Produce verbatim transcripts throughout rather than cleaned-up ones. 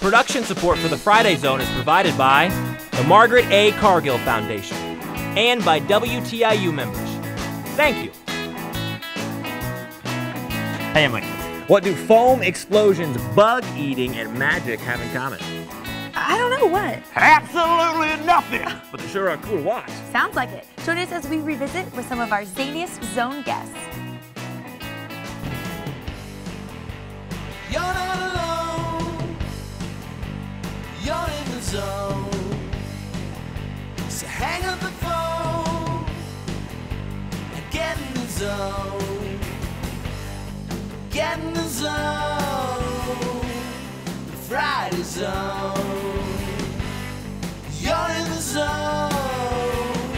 Production support for The Friday Zone is provided by the Margaret A. Cargill Foundation and by W T I U members. Thank you. Hey, Emily. What do foam explosions, bug eating, and magic have in common? I don't know what. Absolutely nothing. But they sure are cool to watch. Sounds like it. Join us as we revisit with some of our zaniest zone guests. You're not alone. You're in the zone. So hang up the phone and get in the zone. Get in the zone. The Friday Zone. You're in the zone.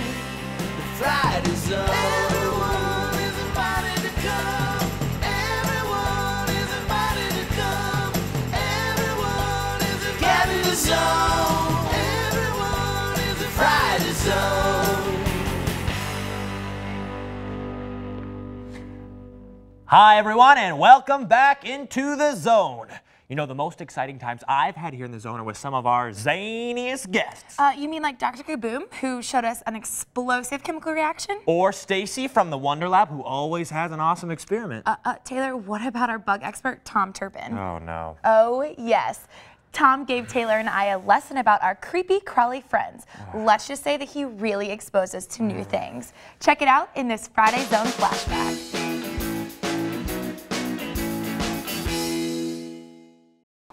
The Friday Zone. Everyone is invited to come. Everyone is invited to come. Everyone is invited to come. Get in the zone. Everyone is the Friday Zone. Hi, everyone, and welcome back into the zone. You know, the most exciting times I've had here in the zone are with some of our zaniest guests. Uh, you mean like Doctor Kaboom, who showed us an explosive chemical reaction? Or Stacy from the Wonder Lab, who always has an awesome experiment. Uh, uh, Taylor, what about our bug expert, Tom Turpin? Oh, no. Oh, yes. Tom gave Taylor and I a lesson about our creepy, crawly friends. Let's just say that he really exposed us to new things. Check it out in this Friday Zone flashback.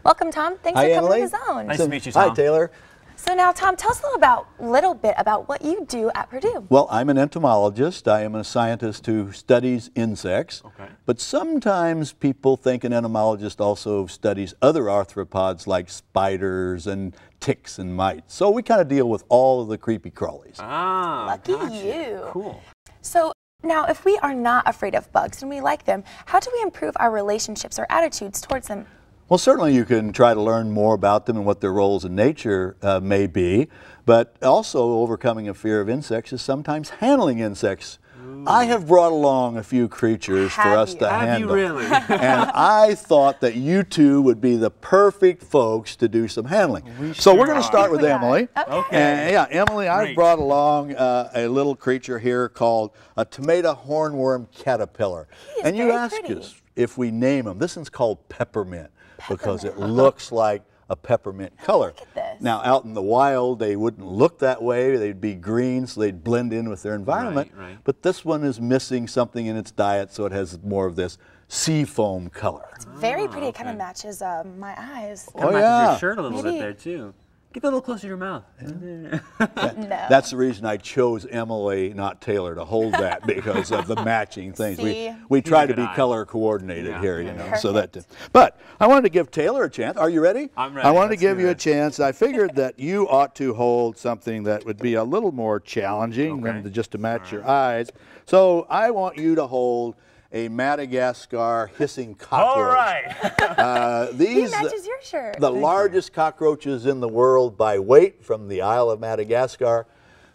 Welcome, Tom. Thanks Hi, for coming Emily. to the zone. Nice so, to meet you, Tom. Hi, Taylor. So now, Tom, tell us a little, about, little bit about what you do at Purdue. Well, I'm an entomologist. I am a scientist who studies insects. Okay. But sometimes people think an entomologist also studies other arthropods like spiders and ticks and mites. So we kind of deal with all of the creepy crawlies. Ah, Lucky gotcha. you. Cool. So now, if we are not afraid of bugs and we like them, how do we improve our relationships or attitudes towards them? Well, certainly you can try to learn more about them and what their roles in nature uh, may be, but also overcoming a fear of insects is sometimes handling insects. Ooh. I have brought along a few creatures have for us you. to have handle. Have you really? And I thought that you two would be the perfect folks to do some handling. We so sure we're going to start with Emily. Okay. okay. And yeah, Emily, I've Great. brought along uh, a little creature here called a tomato hornworm caterpillar. And you asked pretty. us if we name him. This one's called Peppermint. Peppermint. Because it looks like a peppermint color. Look at this. Now, out in the wild, they wouldn't look that way. They'd be green, so they'd blend in with their environment. Right, right. But this one is missing something in its diet, so it has more of this sea foam color. It's very oh, pretty. Okay. It kind of matches uh, my eyes. It kind oh, of matches yeah. your shirt a little Maybe. bit there, too. Get that a little closer to your mouth. Yeah. that, no. That's the reason I chose Emily, not Taylor, to hold that because of the matching things. See? We we try to be eye. color coordinated yeah. here, you know. Perfect. So that. But I wanted to give Taylor a chance. Are you ready? I'm ready. I wanted Let's to give you it. a chance. I figured that you ought to hold something that would be a little more challenging okay. than to just to match right. your eyes. So I want you to hold a Madagascar hissing cockroach. All right. uh, these, he matches your shirt. The Thank largest you. cockroaches in the world by weight from the Isle of Madagascar.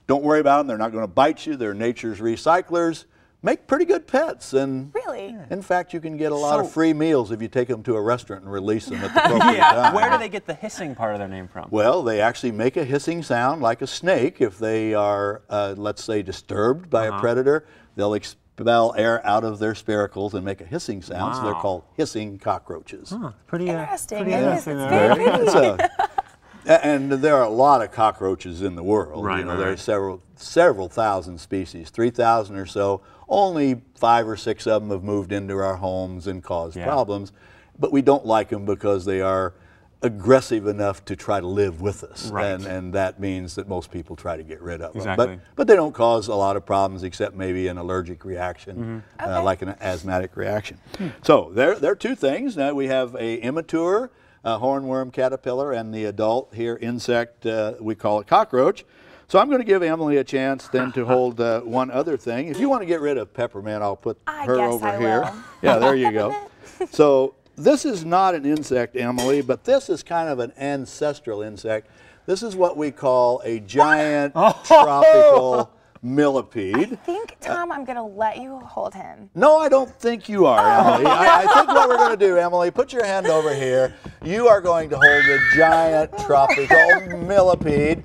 Don't worry about them. They're not going to bite you. They're nature's recyclers. Make pretty good pets. And really? In fact, you can get a lot so, of free meals if you take them to a restaurant and release them at the appropriate yeah. time. Where do they get the hissing part of their name from? Well, they actually make a hissing sound like a snake if they are, uh, let's say, disturbed by uh-huh. a predator. They'll experience Expel air out of their spiracles and make a hissing sound. Wow. So they're called hissing cockroaches. Huh, pretty interesting. Uh, pretty it interesting is. It's very pretty. So, and there are a lot of cockroaches in the world. Right, you know, right. there are several several thousand species, three thousand or so. Only five or six of them have moved into our homes and caused yeah. problems, but we don't like them because they are aggressive enough to try to live with us. Right. And, and that means that most people try to get rid of exactly. them. But, but they don't cause a lot of problems except maybe an allergic reaction, mm-hmm. okay. uh, like an asthmatic reaction. Hmm. So there, there are two things. Now we have a immature uh, hornworm caterpillar and the adult here insect, uh, we call it cockroach. So I'm going to give Emily a chance then to hold uh, one other thing. If you want to get rid of Peppermint, I'll put I her over I here. Will. Yeah, there you go. So. This is not an insect, Emily, but this is kind of an ancestral insect. This is what we call a giant tropical millipede. I think, Tom, uh, I'm going to let you hold him. No, I don't think you are, Emily. I, I think what we're going to do, Emily, put your hand over here. You are going to hold a giant tropical millipede.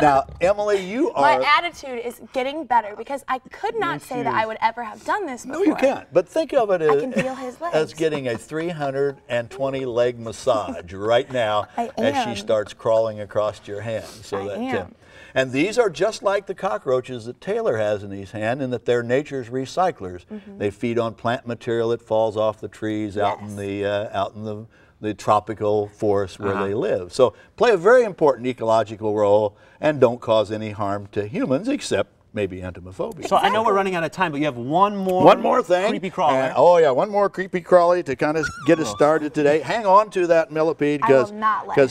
Now, Emily, you are... My attitude is getting better because I could not say that I would ever have done this before. No, you can't. But think of it as, I can feel his legs. As getting a three hundred twenty leg massage right now as she starts crawling across your hand. So I that, am. Uh, and these are just like the cockroaches that Taylor has in his hand in that they're nature's recyclers. Mm-hmm. They feed on plant material that falls off the trees yes. out in the... Uh, out in the The tropical forest where uh-huh. they live. So play a very important ecological role and don't cause any harm to humans except maybe entomophobia. Exactly. So I know we're running out of time, but you have one more, one more thing. creepy crawly. Uh, oh yeah, one more creepy crawly to kind of get us started today. Hang on to that millipede because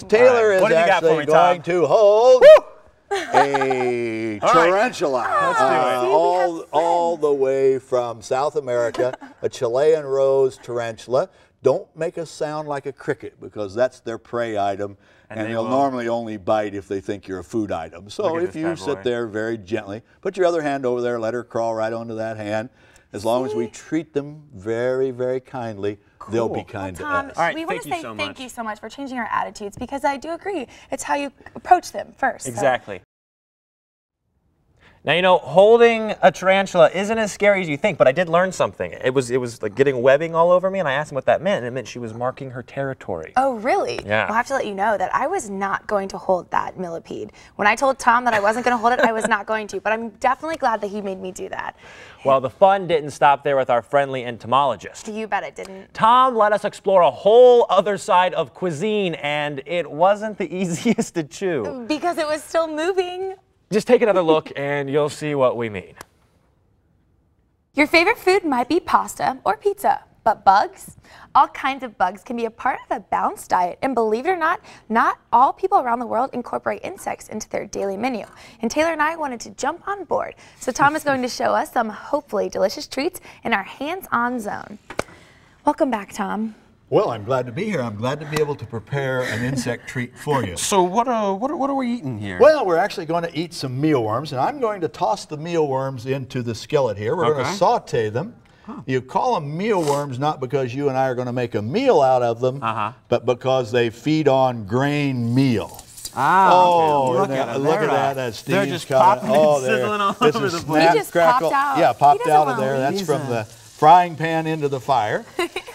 Taylor right. is actually me, going to hold a tarantula right. uh, all, all the way from South America, a Chilean rose tarantula. Don't make a sound like a cricket because that's their prey item, and, and they'll will. normally only bite if they think you're a food item. So if you sit boy. there very gently, put your other hand over there, let her crawl right onto that hand. As long See? as we treat them very, very kindly, cool. they'll be kind well, Tom, to us. All right, we want to say so thank you so much for changing our attitudes because I do agree, it's how you approach them first. Exactly. So. Now, you know, holding a tarantula isn't as scary as you think, but I did learn something. It was, it was like getting webbing all over me, and I asked him what that meant, and it meant she was marking her territory. Oh, really? Yeah. I'll have to let you know that I was not going to hold that millipede. When I told Tom that I wasn't going to hold it, I was not going to, but I'm definitely glad that he made me do that. Well, the fun didn't stop there with our friendly entomologist. You bet it didn't. Tom let us explore a whole other side of cuisine, and it wasn't the easiest to chew. Because it was still moving. Just take another look and you'll see what we mean. Your favorite food might be pasta or pizza, but bugs? All kinds of bugs can be a part of a balanced diet, and believe it or not, not all people around the world incorporate insects into their daily menu. And Taylor and I wanted to jump on board, so Tom is going to show us some hopefully delicious treats in our hands-on zone. Welcome back, Tom. Well, I'm glad to be here. I'm glad to be able to prepare an insect treat for you. So what are, what, are, what are we eating here? Well, we're actually going to eat some mealworms, and I'm going to toss the mealworms into the skillet here. We're okay. going to saute them. Huh. You call them mealworms not because you and I are going to make a meal out of them, uh-huh. but because they feed on grain meal. Ah, oh, okay. look, at that, look at that. That's Steve's They're just popping and oh, sizzling all this over the place. Just crackle. popped out. Yeah, popped out of there. That's from the frying pan into the fire.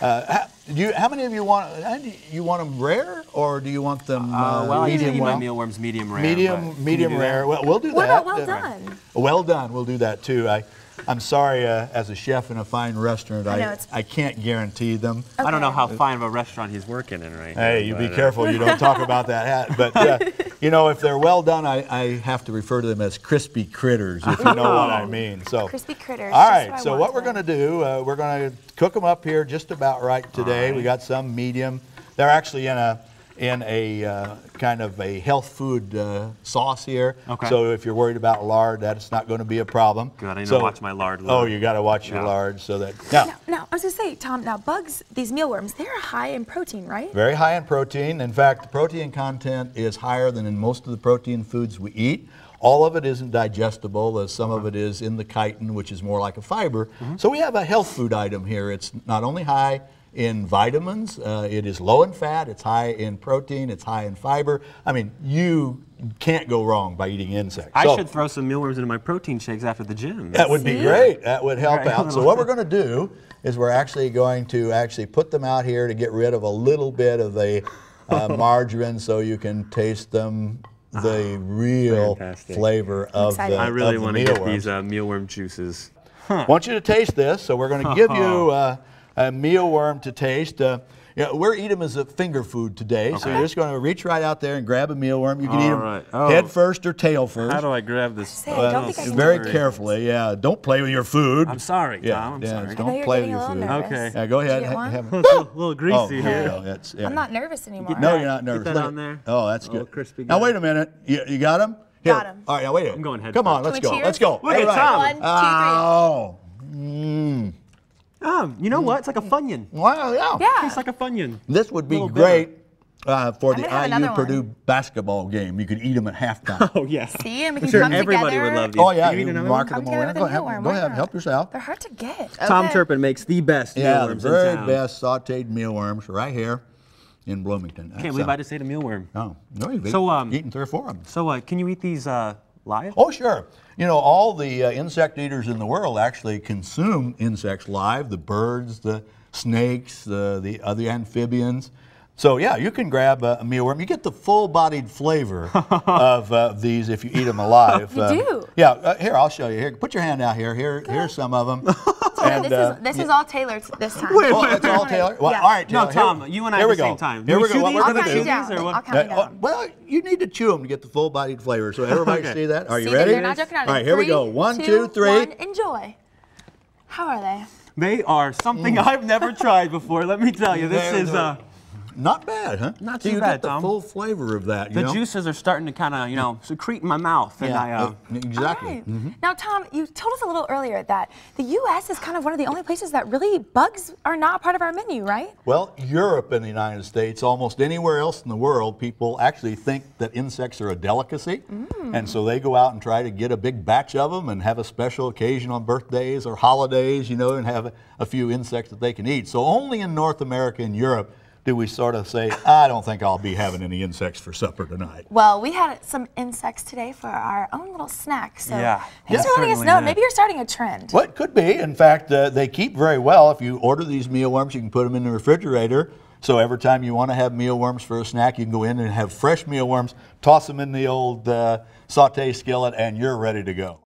Uh, You, how many of you want? You want them rare, or do you want them uh, well, medium? I eat well? my mealworms medium rare. Medium, medium rare. Well, we'll do that. What about well done? Uh, well done. We'll do that too. I, I'm sorry, uh, as a chef in a fine restaurant, I I, I can't guarantee them. Okay. I don't know how fine of a restaurant he's working in right now. Hey, you be careful. You don't talk about that. But uh, you know, if they're well done, I, I have to refer to them as crispy critters, if you know what I mean. So crispy critters. All right. What so what we're going to do? Uh, we're going to cook them up here just about right today. Right. We got some medium. They're actually in a. in a uh, kind of a health food uh, sauce here. Okay. So if you're worried about lard, that's not going to be a problem. God, I need so, to watch my lard. Load. Oh, you got to watch yeah. your lard so that... Now, now, now I was going to say, Tom, now bugs, these mealworms, they're high in protein, right? Very high in protein. In fact, the protein content is higher than in most of the protein foods we eat. All of it isn't digestible, as some okay. of it is in the chitin, which is more like a fiber. Mm-hmm. So we have a health food item here. It's not only high in vitamins, uh, it is low in fat, it's high in protein, it's high in fiber. I mean, you can't go wrong by eating insects. I so, should throw some mealworms into my protein shakes after the gym. That would be yeah. great. That would help right. out. So what we're going to do is we're actually going to actually put them out here to get rid of a little bit of the uh, margarine so you can taste them. The oh, real fantastic. flavor of the mealworms. I really want to get these uh, mealworm juices. Huh. I want you to taste this, so we're going to give you uh, a mealworm to taste. Uh, you know, we're eating them as a finger food today, okay. so you're just going to reach right out there and grab a mealworm. You can All eat them right. oh. head first or tail first. How do I grab this? I uh, don't think I very do carefully, yeah. Don't play with your food. I'm sorry, yeah, Tom. I'm yeah, sorry. Don't play with your food. Nervous. Okay. Yeah, go ahead. Ha have a little greasy oh, here. Oh, that's, yeah. I'm not nervous anymore. Get, no, you're not nervous. Get that on there. Oh, that's good. Crispy now, wait a minute. You, you got him? Here. Got him. All right, now wait. I'm going head Come on, let's go. Let's go. Look at Tom. One, two, three. Oh. Mmm. Um, you know what? It's like a Funyun. Wow, yeah. yeah. It's like a Funyun. This would be great bitter. Uh, for I'm the I U Purdue one. basketball game, you could eat them at halftime. Oh yeah. See, and we can sure come everybody together. would love these. Oh yeah, you, you market them all. Go ahead, go ahead, help yourself. They're hard to get. Okay. Tom Turpin makes the best yeah, mealworms in town. Yeah, the very best sautéed mealworms right here in Bloomington. Can't believe I just ate a mealworm. Oh no, you've so, um, eaten three or four of them. So uh, can you eat these uh, live? Oh sure. You know, all the uh, insect eaters in the world actually consume insects live. The birds, the snakes, the the other amphibians. So yeah, you can grab a mealworm. You get the full-bodied flavor of uh, these if you eat them alive. You uh, do. Yeah, uh, here I'll show you. Here, put your hand out here. Here, Good. here's some of them. and, this uh, is this yeah. is all tailored this time. Wait, oh, it's all tailored. Well, yeah. All right, Taylor. No, Tom, here, you and I at the same time. Here we go. What we're going to do? I'll count you down. Well, you need to chew them to get the full-bodied flavor. So everybody okay. see that? Are you see, ready? You're not joking on all right, here three, we go. One, two, two three. One, enjoy. How are they? They are something mm. I've never tried before. Let me tell you, this is. Uh, Not bad, huh? Not too so you bad, get the Tom. full flavor of that. You the know? juices are starting to kind of, you know, secrete in my mouth. Yeah, and I, uh, exactly. Right. Mm-hmm. Now, Tom, you told us a little earlier that the U S is kind of one of the only places that really bugs are not part of our menu, right? Well, Europe and the United States, almost anywhere else in the world, people actually think that insects are a delicacy. Mm. And so they go out and try to get a big batch of them and have a special occasion on birthdays or holidays, you know, and have a few insects that they can eat. So only in North America and Europe do we sort of say, I don't think I'll be having any insects for supper tonight. Well, we had some insects today for our own little snack, so yeah. thanks yeah, for letting us know. Is. Maybe you're starting a trend. Well, it could be. In fact, uh, they keep very well. If you order these mealworms, you can put them in the refrigerator. So every time you want to have mealworms for a snack, you can go in and have fresh mealworms, toss them in the old uh, saute skillet, and you're ready to go.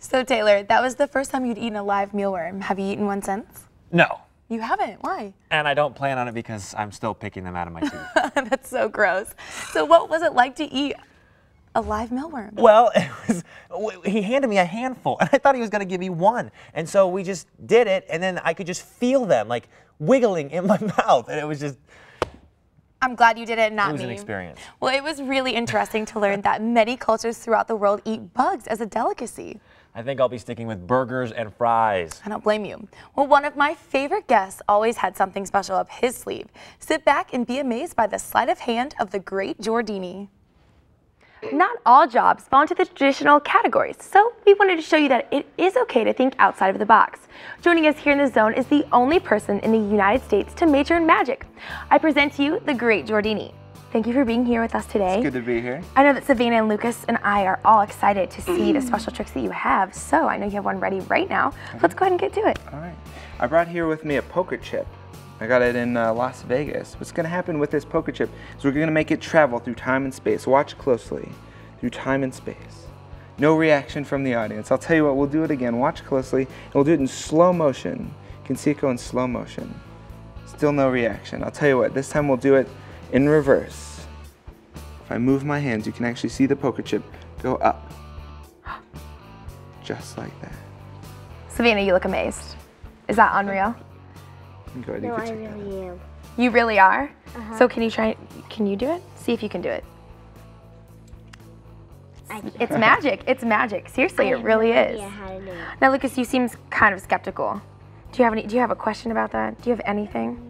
So, Taylor, that was the first time you'd eaten a live mealworm. Have you eaten one since? No. You haven't? Why? And I don't plan on it because I'm still picking them out of my teeth. That's so gross. So what was it like to eat a live mealworm? Well, it was, he handed me a handful, and I thought he was going to give me one. And so we just did it, and then I could just feel them, like, wiggling in my mouth. And it was just... I'm glad you did it, not me. It was me. an experience. Well, it was really interesting to learn that many cultures throughout the world eat bugs as a delicacy. I think I'll be sticking with burgers and fries. I don't blame you. Well, one of my favorite guests always had something special up his sleeve. Sit back and be amazed by the sleight of hand of the Great Gordini. Not all jobs fall into the traditional categories, so we wanted to show you that it is okay to think outside of the box. Joining us here in the zone is the only person in the United States to major in magic. I present to you the Great Gordini. Thank you for being here with us today. It's good to be here. I know that Savannah and Lucas and I are all excited to see the special tricks that you have, so I know you have one ready right now. Okay. Let's go ahead and get to it. All right. I brought here with me a poker chip. I got it in uh, Las Vegas. What's going to happen with this poker chip is we're going to make it travel through time and space. Watch closely. Through time and space. No reaction from the audience. I'll tell you what, we'll do it again. Watch closely, and we'll do it in slow motion. You can see it go in slow motion. Still no reaction. I'll tell you what, this time we'll do it in reverse. If I move my hands, you can actually see the poker chip go up. Just like that. Savannah, you look amazed. Is that unreal? Go ahead, no, you can I check really that out. am. You really are? Uh-huh. So can you try, can you do it? See if you can do it. I can. It's magic, it's magic. Seriously, I it really no is. How to do it. Now, Lucas, you seem kind of skeptical. Do you have any, do you have a question about that? Do you have anything?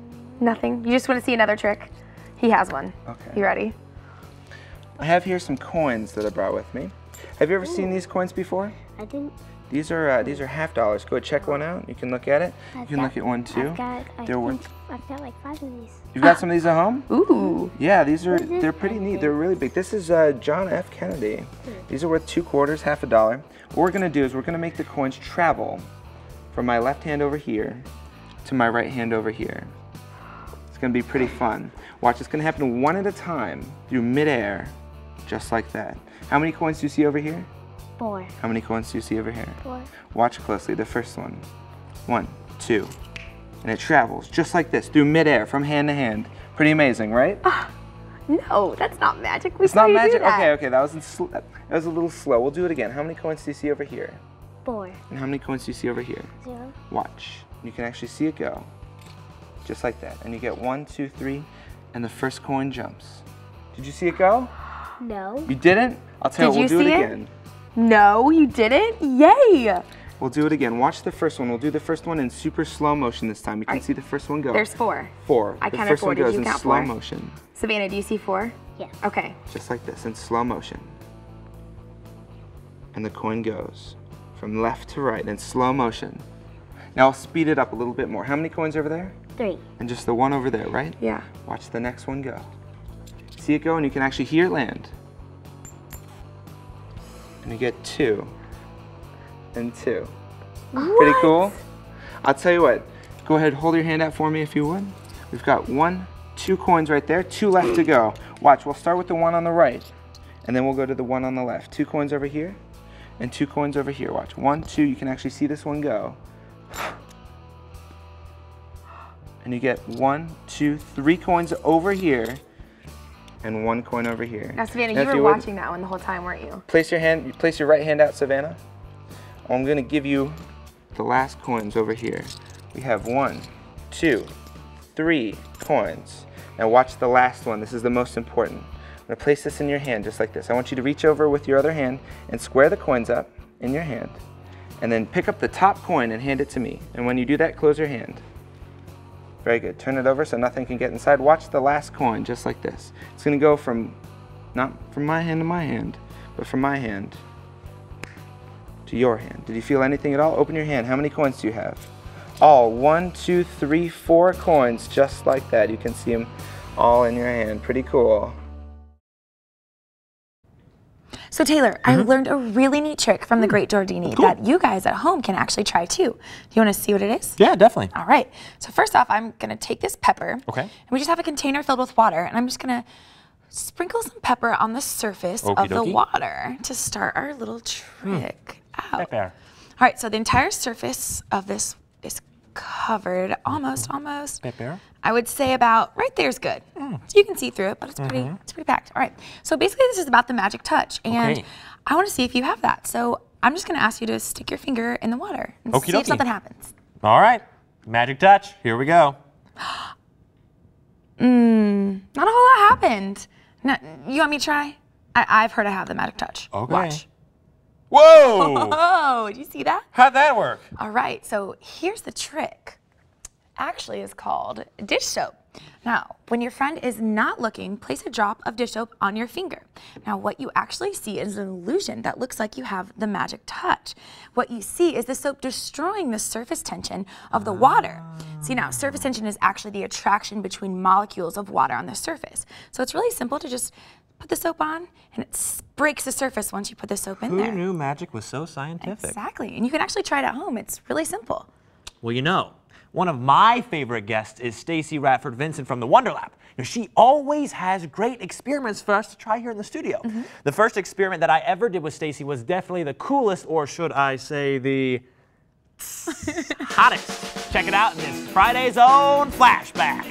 Nothing? You just want to see another trick? He has one. Okay. You ready? I have here some coins that I brought with me. Have you ever Ooh. seen these coins before? I didn't. These are uh, these are half dollars. Go ahead, check one out. You can look at it. I've you can got, look at one too. I've got, They're I think, I've got like five of these. You've got some of these at home? Ooh. Yeah, these are they're pretty neat. Thing? They're really big. This is uh, John F. Kennedy. Hmm. These are worth two quarters, half a dollar. What we're gonna do is we're gonna make the coins travel from my left hand over here to my right hand over here. Gonna be pretty fun. Watch, it's gonna happen one at a time through midair, just like that. How many coins do you see over here? Four. How many coins do you see over here? Four. Watch closely, the first one. One, two, and it travels just like this through midair from hand to hand. Pretty amazing, right? Oh, no, that's not magic. We it's not magic. Okay, okay, that was that was a little slow. We'll do it again. How many coins do you see over here? Four. And how many coins do you see over here? Zero. Watch. You can actually see it go. Just like that, and you get one, two, three, and the first coin jumps. Did you see it go? No. You didn't? I'll tell you, we'll do it again. No, you didn't? Yay! We'll do it again. Watch the first one. We'll do the first one in super slow motion this time. You can right. see the first one go. There's four. Four. I counted four. Did you count four? The first one goes in slow motion. Savannah, do you see four? Yeah. Okay. Just like this, in slow motion. And the coin goes from left to right in slow motion. Now I'll speed it up a little bit more. How many coins over there? Three. And just the one over there, right? Yeah. Watch the next one go. See it go, and you can actually hear it land. And you get two. And two. What? Pretty cool. I'll tell you what, go ahead, hold your hand out for me if you would. We've got one, two coins right there, two left to go. Watch, we'll start with the one on the right, and then we'll go to the one on the left. Two coins over here, and two coins over here. Watch, one, two, you can actually see this one go. And you get one, two, three coins over here, and one coin over here. Now, Savannah, now, you were you watching would, that one the whole time, weren't you? Place your hand, place your right hand out, Savannah. I'm gonna give you the last coins over here. We have one, two, three coins. Now watch the last one, this is the most important. I'm gonna place this in your hand just like this. I want you to reach over with your other hand and square the coins up in your hand, and then pick up the top coin and hand it to me. And when you do that, close your hand. Very good, turn it over so nothing can get inside. Watch the last coin just like this. It's gonna go from, not from my hand to my hand, but from my hand to your hand. Did you feel anything at all? Open your hand. How many coins do you have? All one, two, three, four coins, just like that. You can see them all in your hand. Pretty cool. So Taylor, mm-hmm. I learned a really neat trick from the Great Gordini cool. that you guys at home can actually try too. Do you want to see what it is? Yeah, definitely. All right. So first off, I'm going to take this pepper. Okay. And we just have a container filled with water, and I'm just going to sprinkle some pepper on the surface Okey of dokey. the water to start our little trick. Mm. Out. All right, so the entire surface of this is covered, almost, almost. Pepper. I would say about right there's good. Mm. So you can see through it, but it's pretty, mm-hmm. it's pretty packed. All right, so basically this is about the magic touch, and okay. I want to see if you have that. So I'm just going to ask you to stick your finger in the water and Okey see dokey. if something happens. All right, magic touch. Here we go. mm, not a whole lot happened. Now, you want me to try? I, I've heard I have the magic touch. Okay. Watch. Whoa! Whoa! Did you see that? How'd that work? All right, so here's the trick. Actually, it's called dish soap. Now, when your friend is not looking, place a drop of dish soap on your finger. Now, what you actually see is an illusion that looks like you have the magic touch. What you see is the soap destroying the surface tension of the water. See now, surface tension is actually the attraction between molecules of water on the surface. So it's really simple to just put the soap on, and it breaks the surface once you put the soap in there. Who knew magic was so scientific? Exactly, and you can actually try it at home. It's really simple. Well, you know, one of my favorite guests is Stacy Radford Vincent from the Wonder Lab. Now, she always has great experiments for us to try here in the studio. Mm-hmm. The first experiment that I ever did with Stacy was definitely the coolest, or should I say the hottest. Check it out in this Friday Zone flashback.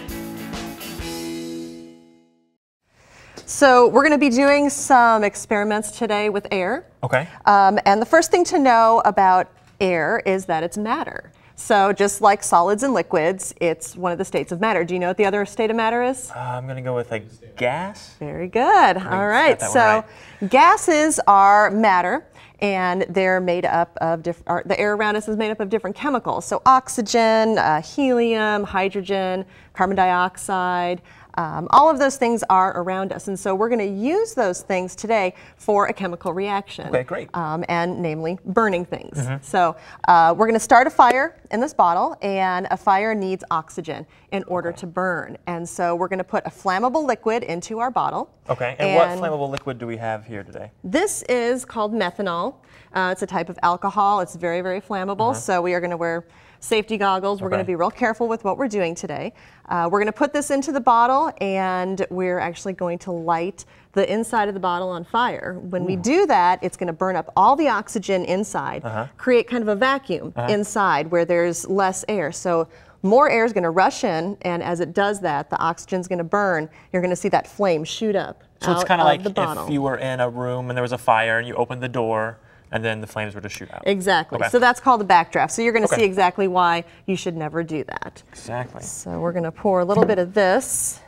So we're going to be doing some experiments today with air. Okay. Um, and the first thing to know about air is that it's matter. So just like solids and liquids, it's one of the states of matter. Do you know what the other state of matter is? Uh, I'm going to go with like gas. Very good. All right. So right. gases are matter, and they're made up of different, the air around us is made up of different chemicals. So oxygen, uh, helium, hydrogen, carbon dioxide. Um, all of those things are around us, and so we're going to use those things today for a chemical reaction. Okay, great. Um, and namely, burning things. Mm-hmm. So uh, we're going to start a fire in this bottle, and a fire needs oxygen in order okay. to burn. And so we're going to put a flammable liquid into our bottle. Okay, and, and what flammable liquid do we have here today? This is called methanol. Uh, it's a type of alcohol. It's very, very flammable, mm-hmm. so we are going to wear safety goggles. We're okay. going to be real careful with what we're doing today. Uh, we're going to put this into the bottle, and we're actually going to light the inside of the bottle on fire. When Ooh. we do that, it's going to burn up all the oxygen inside, uh-huh. create kind of a vacuum uh-huh. inside where there's less air. So more air is going to rush in, and as it does that, the oxygen's going to burn. You're going to see that flame shoot up. So it's kind of like if you were in a room and there was a fire and you opened the door, and then the flames were to shoot out. Exactly. Okay. So that's called the backdraft. So you're going to okay. see exactly why you should never do that. Exactly. So we're going to pour a little bit of this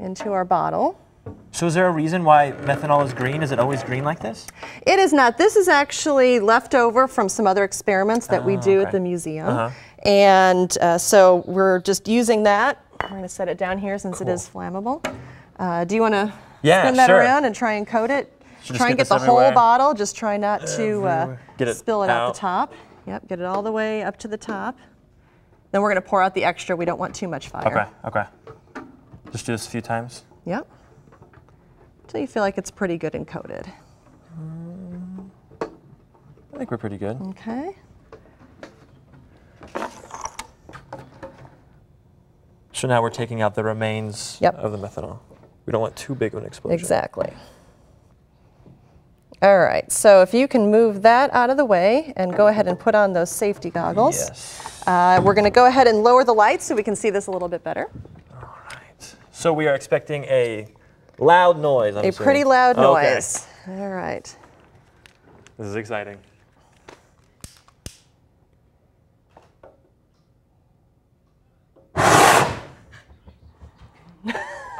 into our bottle. So is there a reason why methanol is green? Is it always green like this? It is not. This is actually left over from some other experiments that oh, we do okay. at the museum. Uh-huh. And uh, so we're just using that. I'm going to set it down here since cool. it is flammable. Uh, do you want to yeah, spin that sure. around and try and coat it? Should try and get, get the everywhere. whole bottle. Just try not to uh, get it spill it out. out the top. Yep, get it all the way up to the top. Then we're going to pour out the extra. We don't want too much fire. Okay, okay. Just do this a few times. Yep. Until you feel like it's pretty good and coated. Um, I think we're pretty good. Okay. So now we're taking out the remains yep. of the methanol. We don't want too big of an explosion. Exactly. All right, so if you can move that out of the way and go ahead and put on those safety goggles. Yes. Uh, we're gonna go ahead and lower the lights so we can see this a little bit better. All right. So we are expecting a loud noise, I'm A assuming. pretty loud noise. Okay. All right. This is exciting.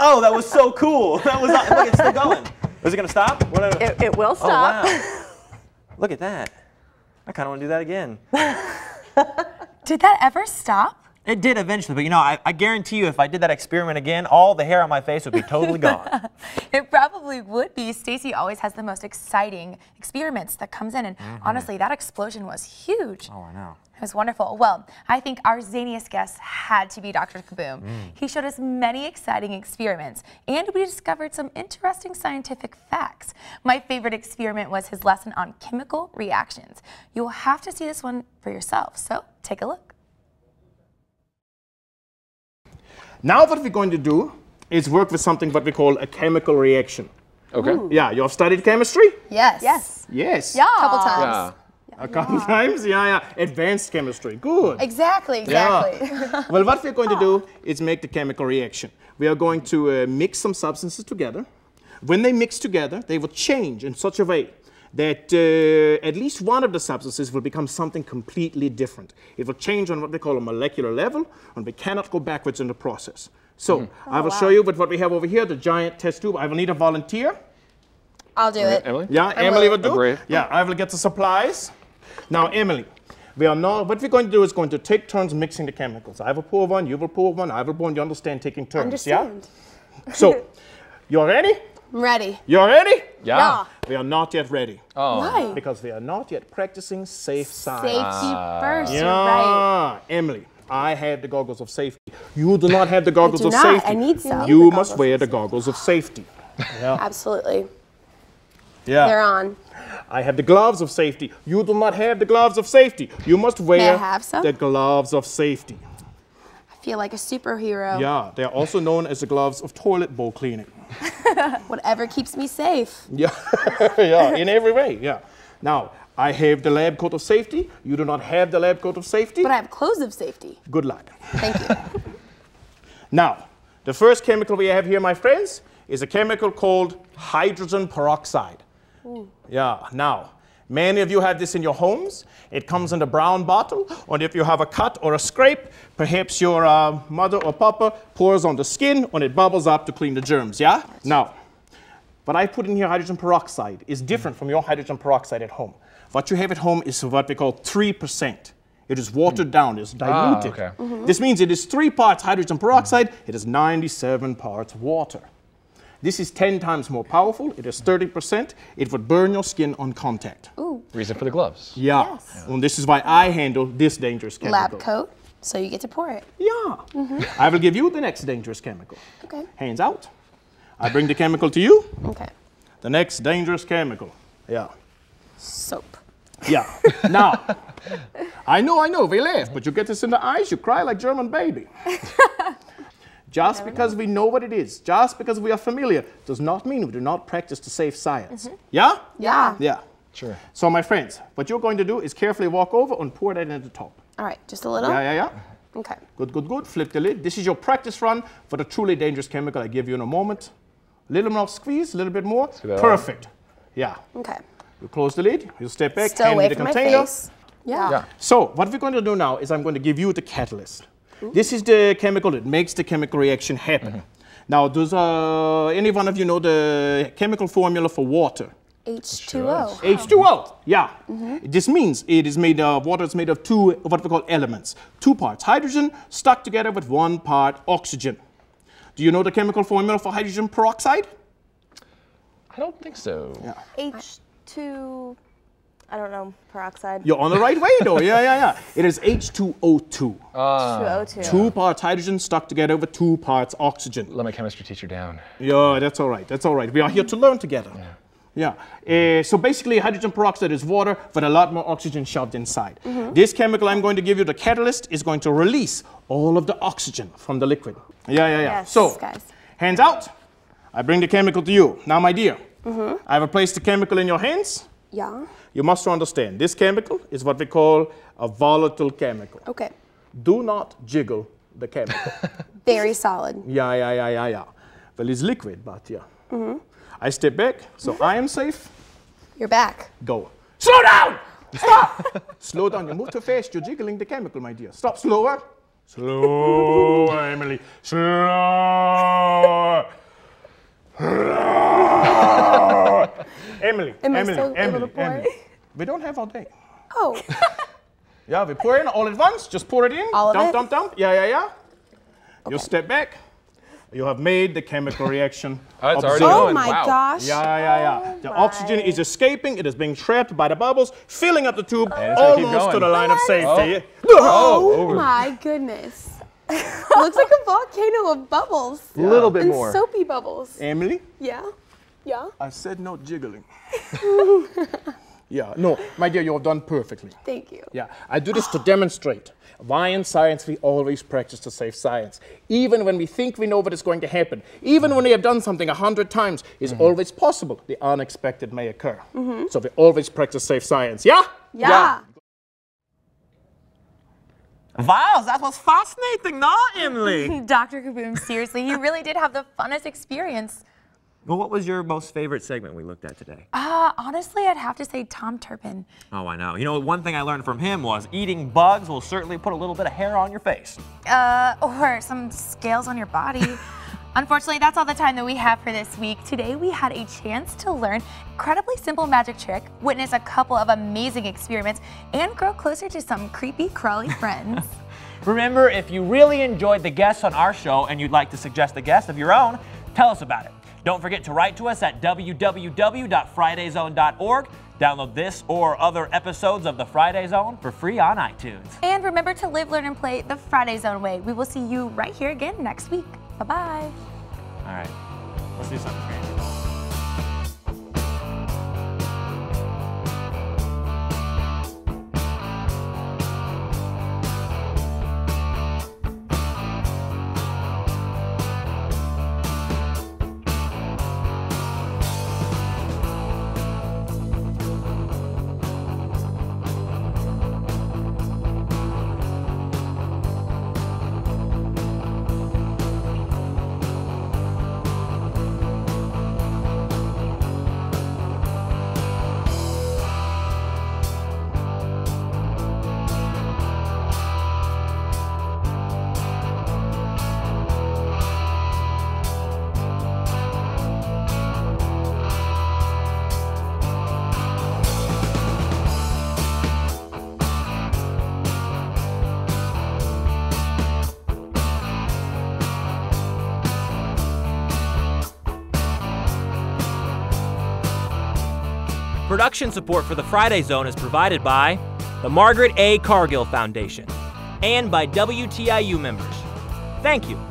Oh, that was so cool. That was not, look, it's still going. Is it going to stop? What it, it will stop. Oh, wow. Look at that. I kind of want to do that again. Did that ever stop? It did eventually, but you know, I, I guarantee you if I did that experiment again, all the hair on my face would be totally gone. It probably would be. Stacy always has the most exciting experiments that comes in, and mm-hmm. honestly, that explosion was huge. Oh, I know. It was wonderful. Well, I think our zaniest guest had to be Doctor Kaboom. Mm. He showed us many exciting experiments, and we discovered some interesting scientific facts. My favorite experiment was his lesson on chemical reactions. You'll have to see this one for yourself, so take a look. Now what we're going to do is work with something what we call a chemical reaction. Okay. Ooh. Yeah, you have studied chemistry? Yes. Yes. Yes. Yeah. A couple times. Yeah. A couple yeah. times? Yeah, yeah. Advanced chemistry. Good. Exactly, exactly. Yeah. Well, what we're going to do is make the chemical reaction. We are going to uh, mix some substances together. When they mix together, they will change in such a way that uh, at least one of the substances will become something completely different. It will change on what they call a molecular level, and we cannot go backwards in the process. So, mm-hmm. oh, I will wow. show you with what we have over here, the giant test tube. I will need a volunteer. I'll do right, it. Emily? Yeah, I Emily will, will do Agreed. Yeah, I will get the supplies. Now, Emily, we are now, what we're going to do is going to take turns mixing the chemicals. I will pour one, you will pour one, I will pour one. You understand taking turns, understand. yeah? So, you're ready? I'm ready. You're ready? Yeah. yeah. We are not yet ready. Oh. Why? Because we are not yet practicing safe science. Safety ah. first, yeah. you're right. Emily, I have the goggles of safety. You do not have the goggles I do of not. safety. I need some. You the must wear the goggles of safety. Yeah. Absolutely. Yeah. They're on. I have the gloves of safety. You do not have the gloves of safety. You must wear May I have some? the gloves of safety. I feel like a superhero. Yeah, they're also known as the gloves of toilet bowl cleaning. Whatever keeps me safe. Yeah, yeah, in every way, yeah. Now, I have the lab coat of safety. You do not have the lab coat of safety. But I have clothes of safety. Good luck. Thank you. Now, the first chemical we have here, my friends, is a chemical called hydrogen peroxide. Ooh. Yeah, now, many of you have this in your homes. It comes in a brown bottle, and if you have a cut or a scrape, perhaps your uh, mother or papa pours on the skin, and it bubbles up to clean the germs, yeah? Gotcha. Now, what I put in here, hydrogen peroxide, is different from your hydrogen peroxide at home. What you have at home is what we call three percent. It is watered mm. down, it's diluted. Ah, okay. mm-hmm. This means it is three parts hydrogen peroxide, mm. it is ninety-seven parts water. This is ten times more powerful. It is thirty percent. It would burn your skin on contact. Ooh. Reason for the gloves. Yeah. Yes. yeah. And this is why I handle this dangerous chemical. Lab coat, so you get to pour it. Yeah. Mm-hmm. I will give you the next dangerous chemical. Okay. Hands out. I bring the chemical to you. Okay. The next dangerous chemical. Yeah. Soap. Yeah. Now, I know, I know, we laugh, but you get this in the eyes, you cry like German baby. Just because know. we know what it is, just because we are familiar, does not mean we do not practice the safe science. Mm-hmm. Yeah? Yeah. Yeah. Sure. So, my friends, what you're going to do is carefully walk over and pour that in the top. All right, just a little? Yeah, yeah, yeah. Okay. Good, good, good. Flip the lid. This is your practice run for the truly dangerous chemical I give you in a moment. A little more squeeze, a little bit more. Perfect. One. Yeah. Okay. You close the lid, you step back, Still hand away me the from container. My face. Yeah. yeah. So, what we're going to do now is I'm going to give you the catalyst. This is the chemical that makes the chemical reaction happen. Mm-hmm. Now, does uh, any one of you know the chemical formula for water? H two O. H two O, yeah. Mm-hmm. This means it is made of, water is made of two, what we call elements. Two parts hydrogen stuck together with one part oxygen. Do you know the chemical formula for hydrogen peroxide? I don't think so. Yeah. H two, I don't know, peroxide. You're on the right way though, yeah, yeah, yeah. It is H two O two. Uh, H two O two. Two parts hydrogen stuck together with two parts oxygen. Let my chemistry teacher down. Yeah, that's all right, that's all right. We are here to learn together. Yeah. Yeah, uh, so basically hydrogen peroxide is water with a lot more oxygen shoved inside. Mm-hmm. This chemical I'm going to give you, the catalyst, is going to release all of the oxygen from the liquid. Yeah, yeah, yeah. Yes, so, guys. Hands out, I bring the chemical to you. Now, my dear, mm-hmm. I have placed the chemical in your hands. Yeah. You must understand, this chemical is what we call a volatile chemical. Okay. Do not jiggle the chemical. Very solid. Yeah, yeah, yeah, yeah, yeah. Well, it's liquid, but yeah. Mm-hmm. I step back, so I am safe. You're back. Go. Slow down! Stop! Slow down. You move too fast. You're jiggling the chemical, my dear. Stop. Slower. Slower, Emily. Slower. Emily. Am Emily. I still Emily. Able to Emily. We don't have all day. Oh. Yeah, we pour in all at once. Just pour it in. All dump, of it? Dump, dump. Yeah, yeah, yeah. Okay. You step back. You have made the chemical reaction. Oh, it's already going. Oh my wow. gosh. Yeah, yeah, yeah. Oh the oxygen is escaping. It is being trapped by the bubbles, filling up the tube oh. almost to the line oh. of safety. Oh, oh. oh. my goodness. Looks like a volcano of bubbles. A yeah. little bit and more. Soapy bubbles. Emily? Yeah? Yeah? I said no jiggling. Yeah, no, my dear, you have done perfectly. Thank you. Yeah, I do this to demonstrate why in science we always practice the safe science. Even when we think we know what is going to happen, even when we have done something a hundred times, it's mm-hmm. always possible the unexpected may occur. Mm-hmm. So we always practice safe science, yeah? Yeah. yeah. Wow, that was fascinating, no, Emily? Doctor Kaboom, seriously, he really did have the funnest experience. Well, what was your most favorite segment we looked at today? Uh, honestly, I'd have to say Tom Turpin. Oh, I know. You know, one thing I learned from him was eating bugs will certainly put a little bit of hair on your face. Uh, or some scales on your body. Unfortunately, that's all the time that we have for this week. Today, we had a chance to learn incredibly simple magic trick, witness a couple of amazing experiments, and grow closer to some creepy, crawly friends. Remember, if you really enjoyed the guests on our show and you'd like to suggest a guest of your own, tell us about it. Don't forget to write to us at w w w dot friday zone dot org. Download this or other episodes of The Friday Zone for free on iTunes. And remember to live, learn, and play the Friday Zone way. We will see you right here again next week. Bye-bye. All right. Let's do something crazy. Production support for The Friday Zone is provided by the Margaret A Cargill Foundation and by W T I U members. Thank you.